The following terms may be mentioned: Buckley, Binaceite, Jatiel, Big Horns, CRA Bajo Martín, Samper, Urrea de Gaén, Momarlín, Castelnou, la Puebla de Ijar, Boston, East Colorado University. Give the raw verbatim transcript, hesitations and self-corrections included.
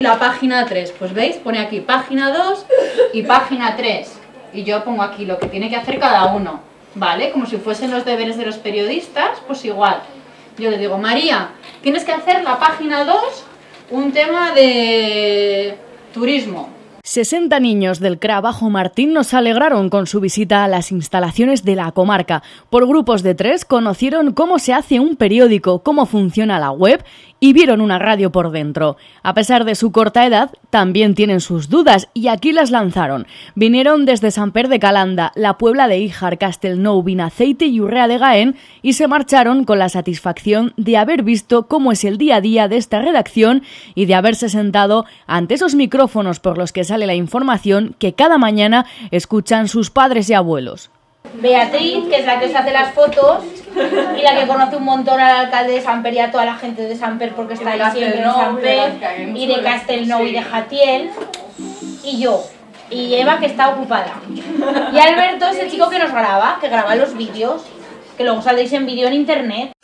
La página tres, pues veis, pone aquí página dos y página tres. Y yo pongo aquí lo que tiene que hacer cada uno, ¿vale? Como si fuesen los deberes de los periodistas, pues igual. Yo le digo, María, tienes que hacer la página dos, un tema de turismo. sesenta niños del C R A Bajo Martín nos alegraron con su visita a las instalaciones de la comarca. Por grupos de tres conocieron cómo se hace un periódico, cómo funciona la web y vieron una radio por dentro. A pesar de su corta edad, también tienen sus dudas y aquí las lanzaron. Vinieron desde Samper de Calanda, la Puebla de Ijar, Castelnou, Binaceite y Urrea de Gaén y se marcharon con la satisfacción de haber visto cómo es el día a día de esta redacción y de haberse sentado ante esos micrófonos por los que se la información que cada mañana escuchan sus padres y abuelos. Beatriz, que es la que se hace las fotos y la que conoce un montón al alcalde de Samper y a toda la gente de Samper porque está ahí siempre en Samper, y de Castelnou y de Jatiel, y yo, y Eva, que está ocupada, y Alberto es el chico que nos graba, que graba los vídeos, que luego saldréis en vídeo en internet.